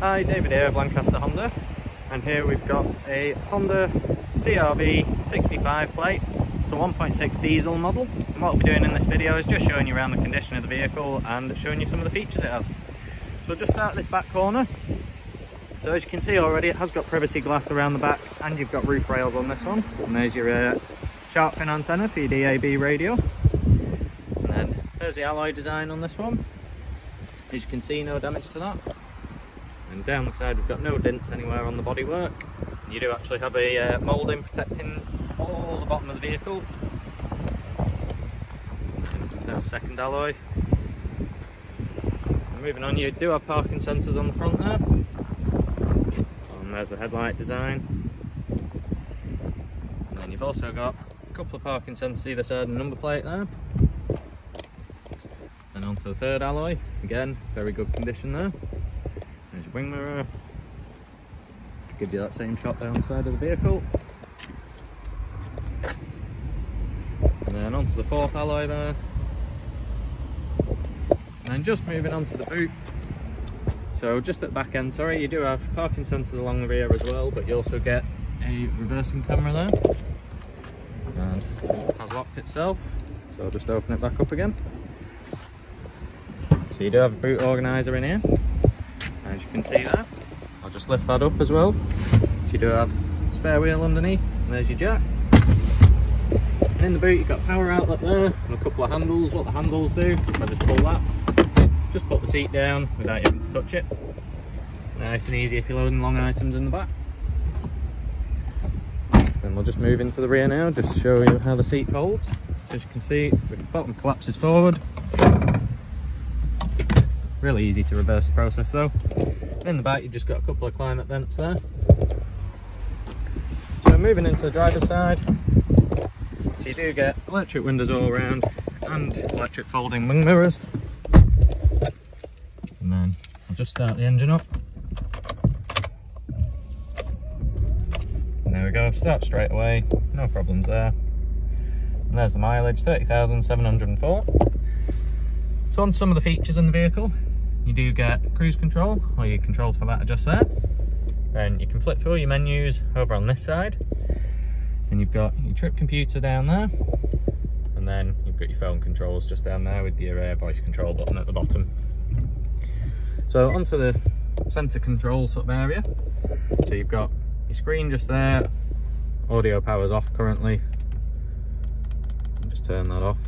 Hi, David here of Lancaster Honda, and here we've got a Honda CR-V 65 plate. It's a 1.6 diesel model, and what we'll be doing in this video is just showing you around the condition of the vehicle and showing you some of the features it has. So we'll just start this back corner. So as you can see already, it has got privacy glass around the back, and you've got roof rails on this one, and there's your shark fin antenna for your DAB radio. And then there's the alloy design on this one. As you can see, no damage to that. And down the side, we've got no dents anywhere on the bodywork. You do actually have a moulding protecting all the bottom of the vehicle. And there's second alloy. And moving on, you do have parking sensors on the front there. And there's the headlight design. And then you've also got a couple of parking sensors either side and number plate there. And onto the third alloy. Again, very good condition there. There's your wing mirror. Give you that same shot down the side of the vehicle. And then onto the fourth alloy there. And then just moving onto the boot. So just at the back end, sorry, you do have parking sensors along the rear as well, but you also get a reversing camera there. And it has locked itself, so I'll just open it back up again. So you do have a boot organiser in here. As you can see there, I'll just lift that up as well. You do have a spare wheel underneath, and there's your jack. And in the boot, you've got a power outlet there and a couple of handles. What the handles do, I just pull that, just put the seat down without having to touch it. Nice and easy if you're loading long items in the back. Then we'll just move into the rear now, just to show you how the seat folds. So as you can see, the bottom collapses forward. Really easy to reverse the process though. In the back, you've just got a couple of climate vents there. So moving into the driver's side, so you do get electric windows all around and electric folding wing mirrors. And then I'll just start the engine up. And there we go, start straight away, no problems there. And there's the mileage, 30,704. So on some of the features in the vehicle, you do get cruise control, or your controls for that are just there. Then you can flip through your menus over on this side. And you've got your trip computer down there. And then you've got your phone controls just down there with your voice control button at the bottom. So onto the centre control sort of area. So you've got your screen just there. Audio power's off currently. I'll just turn that off.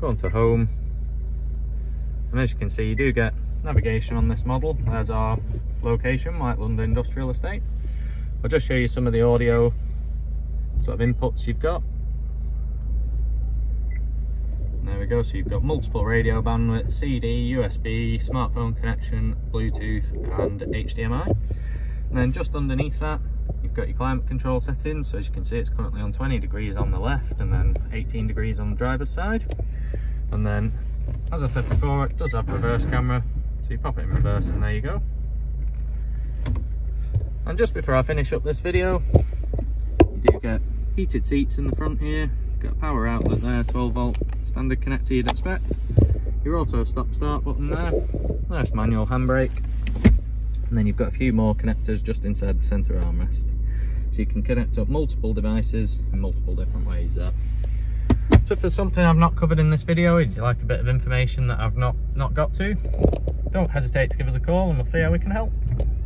Go on to home. And as you can see, you do get navigation on this model. There's our location, White Lund Industrial Estate. I'll just show you some of the audio sort of inputs you've got. And there we go, so you've got multiple radio bandwidth, CD, USB, smartphone connection, Bluetooth and HDMI. And then just underneath that, you've got your climate control settings. So as you can see, it's currently on 20 degrees on the left and then 18 degrees on the driver's side. And then, as I said before, it does have reverse camera, so you pop it in reverse and there you go. And just before I finish up this video, you do get heated seats in the front here, got a power outlet there, 12 volt, standard connector you'd expect. Your auto stop start button there, nice manual handbrake, and then you've got a few more connectors just inside the centre armrest. So you can connect up multiple devices in multiple different ways there. So if there's something I've not covered in this video, if you like a bit of information that I've not got to, don't hesitate to give us a call and we'll see how we can help.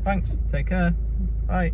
Thanks, take care, bye.